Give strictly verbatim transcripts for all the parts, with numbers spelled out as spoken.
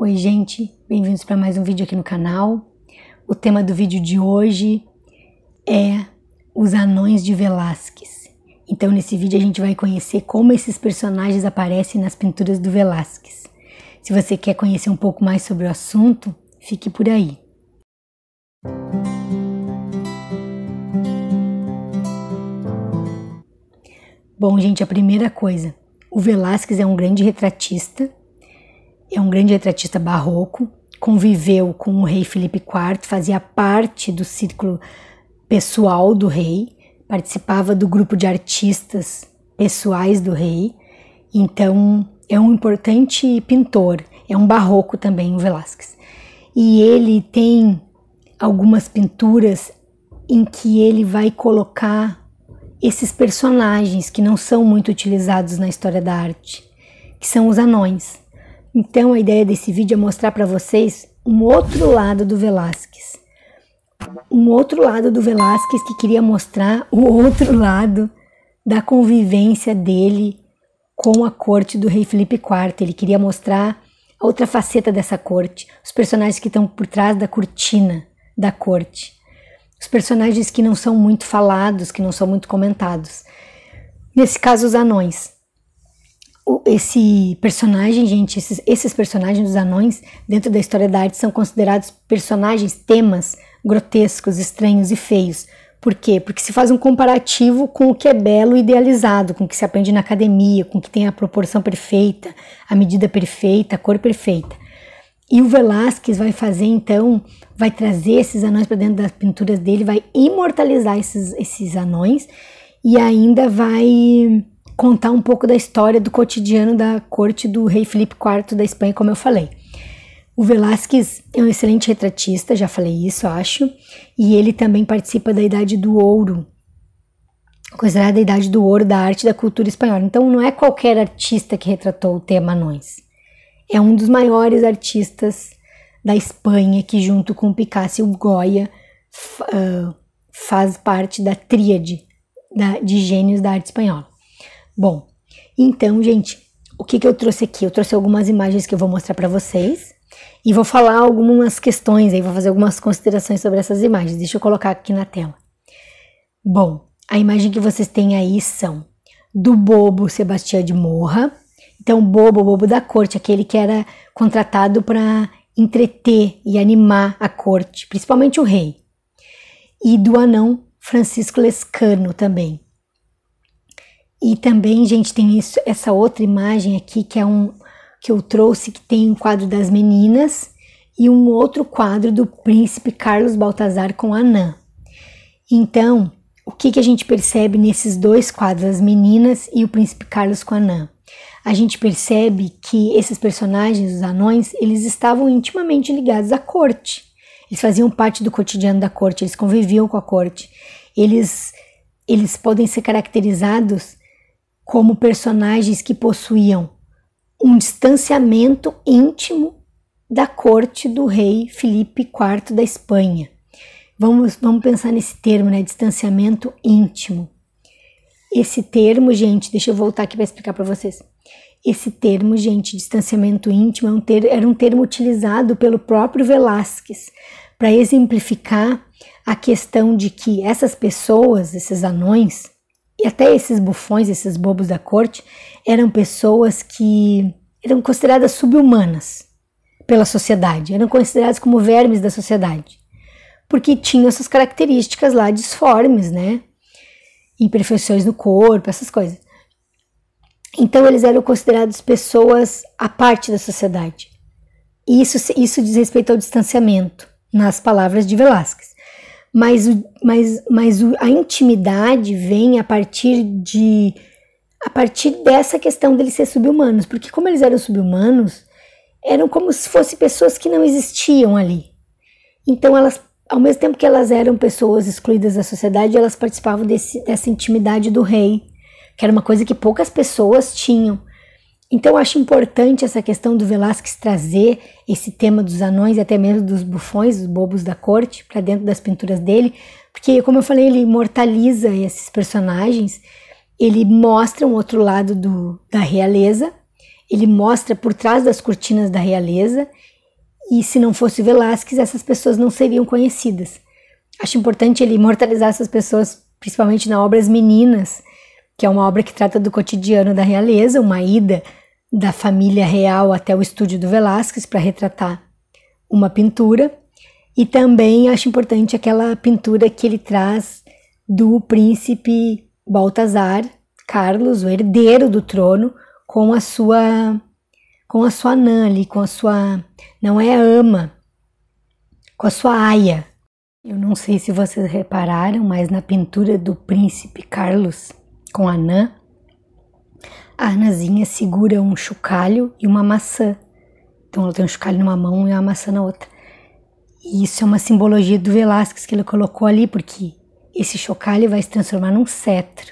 Oi gente, bem-vindos para mais um vídeo aqui no canal. O tema do vídeo de hoje é os anões de Velázquez. Então nesse vídeo a gente vai conhecer como esses personagens aparecem nas pinturas do Velázquez. Se você quer conhecer um pouco mais sobre o assunto, fique por aí. Bom gente, a primeira coisa, o Velázquez é um grande retratista, é um grande retratista barroco, conviveu com o rei Felipe quarto, fazia parte do círculo pessoal do rei, participava do grupo de artistas pessoais do rei, então é um importante pintor, é um barroco também o Velázquez. E ele tem algumas pinturas em que ele vai colocar esses personagens que não são muito utilizados na história da arte, que são os anões. Então a ideia desse vídeo é mostrar para vocês um outro lado do Velázquez. Um outro lado do Velázquez que queria mostrar o outro lado da convivência dele com a corte do rei Felipe quarto. Ele queria mostrar a outra faceta dessa corte, os personagens que estão por trás da cortina da corte. Os personagens que não são muito falados, que não são muito comentados. Nesse caso, os anões. Esse personagem, gente, esses, esses personagens dos anões, dentro da história da arte, são considerados personagens, temas grotescos, estranhos e feios. Por quê? Porque se faz um comparativo com o que é belo e idealizado, com o que se aprende na academia, com o que tem a proporção perfeita, a medida perfeita, a cor perfeita. E o Velázquez vai fazer, então, vai trazer esses anões para dentro das pinturas dele, vai imortalizar esses, esses anões e ainda vai contar um pouco da história do cotidiano da corte do rei Felipe quarto da Espanha, como eu falei. O Velázquez é um excelente retratista, já falei isso, acho, e ele também participa da Idade do Ouro, considerada a Idade do Ouro da arte e da cultura espanhola. Então não é qualquer artista que retratou o tema anões. É um dos maiores artistas da Espanha que, junto com Picasso e o Goya, uh, faz parte da tríade da, de gênios da arte espanhola. Bom, então, gente, o que, que eu trouxe aqui? Eu trouxe algumas imagens que eu vou mostrar para vocês e vou falar algumas questões, aí vou fazer algumas considerações sobre essas imagens. Deixa eu colocar aqui na tela. Bom, a imagem que vocês têm aí são do bobo Sebastião de Morra. Então, bobo, bobo da corte, aquele que era contratado para entreter e animar a corte, principalmente o rei. E do anão Francisco Lescano também. E também, gente, tem isso, essa outra imagem aqui que é um que eu trouxe, que tem um quadro das meninas e um outro quadro do príncipe Carlos Baltasar com a anã. Então, o que, que a gente percebe nesses dois quadros, as meninas e o príncipe Carlos com a anã? A gente percebe que esses personagens, os anões, eles estavam intimamente ligados à corte. Eles faziam parte do cotidiano da corte, eles conviviam com a corte. Eles, eles podem ser caracterizados como personagens que possuíam um distanciamento íntimo da corte do rei Felipe quarto da Espanha. Vamos, vamos pensar nesse termo, né? Distanciamento íntimo. Esse termo, gente, deixa eu voltar aqui para explicar para vocês. Esse termo, gente, distanciamento íntimo, é um ter, era um termo utilizado pelo próprio Velázquez para exemplificar a questão de que essas pessoas, esses anões, e até esses bufões, esses bobos da corte, eram pessoas que eram consideradas sub-humanas pela sociedade, eram consideradas como vermes da sociedade, porque tinham essas características lá disformes, né? Imperfeições no corpo, essas coisas. Então eles eram considerados pessoas à parte da sociedade. Isso, isso diz respeito ao distanciamento, nas palavras de Velázquez. Mas, o, mas, mas o, a intimidade vem a partir de a partir dessa questão deles ser sub-humanos, porque como eles eram sub-humanos, eram como se fossem pessoas que não existiam ali. Então elas, ao mesmo tempo que elas eram pessoas excluídas da sociedade, elas participavam desse, dessa intimidade do rei, que era uma coisa que poucas pessoas tinham. Então eu acho importante essa questão do Velázquez trazer esse tema dos anões e até mesmo dos bufões, os bobos da corte, para dentro das pinturas dele, porque, como eu falei, ele imortaliza esses personagens, ele mostra um outro lado do, da realeza, Ele mostra por trás das cortinas da realeza, e se não fosse Velázquez, essas pessoas não seriam conhecidas. Acho importante ele imortalizar essas pessoas, principalmente na obra As Meninas, que é uma obra que trata do cotidiano da realeza, uma ida da família real até o estúdio do Velázquez para retratar uma pintura. E também acho importante aquela pintura que ele traz do príncipe Baltasar, Carlos, o herdeiro do trono, com a sua com a sua nã ali, com a sua, não é ama, com a sua aia. Eu não sei se vocês repararam, mas na pintura do príncipe Carlos com a nã, a nãzinha segura um chocalho e uma maçã. Então ela tem um chocalho numa mão e uma maçã na outra. E isso é uma simbologia do Velázquez que ele colocou ali, porque esse chocalho vai se transformar num cetro.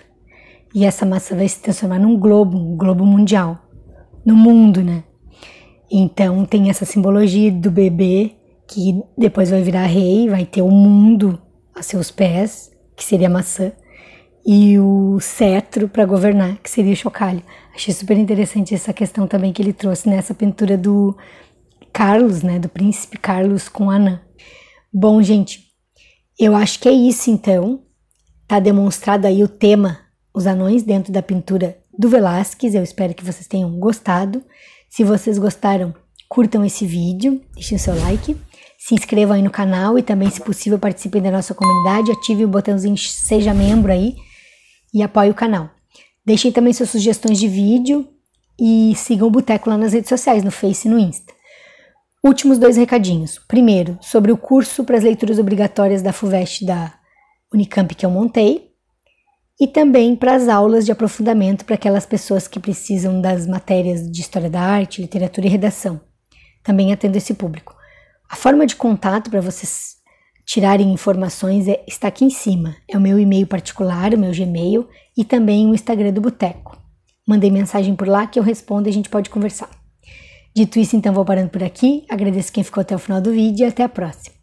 E essa massa vai se transformar num globo, um globo mundial, no mundo, né? Então tem essa simbologia do bebê que depois vai virar rei, vai ter o mundo a seus pés, que seria a maçã, e o cetro para governar, que seria o chocalho. Achei super interessante essa questão também que ele trouxe nessa pintura do Carlos, né? Do príncipe Carlos com a nã. Bom, gente, eu acho que é isso então. Tá demonstrado aí o tema, os anões dentro da pintura do Velázquez. Eu espero que vocês tenham gostado. Se vocês gostaram, curtam esse vídeo, deixem o seu like, se inscrevam aí no canal e também, se possível, participem da nossa comunidade, ativem o botãozinho Seja Membro aí e apoiem o canal. Deixem também suas sugestões de vídeo e sigam o Boteco lá nas redes sociais, no Face e no Insta. Últimos dois recadinhos. Primeiro, sobre o curso para as leituras obrigatórias da FUVEST da Unicamp que eu montei, e também para as aulas de aprofundamento para aquelas pessoas que precisam das matérias de História da Arte, Literatura e Redação. Também atendo esse público. A forma de contato para vocês tirarem informações é, está aqui em cima. É o meu e-mail particular, o meu Gmail e também o Instagram do Boteco. Mandei mensagem por lá que eu respondo e a gente pode conversar. Dito isso, então vou parando por aqui. Agradeço quem ficou até o final do vídeo e até a próxima.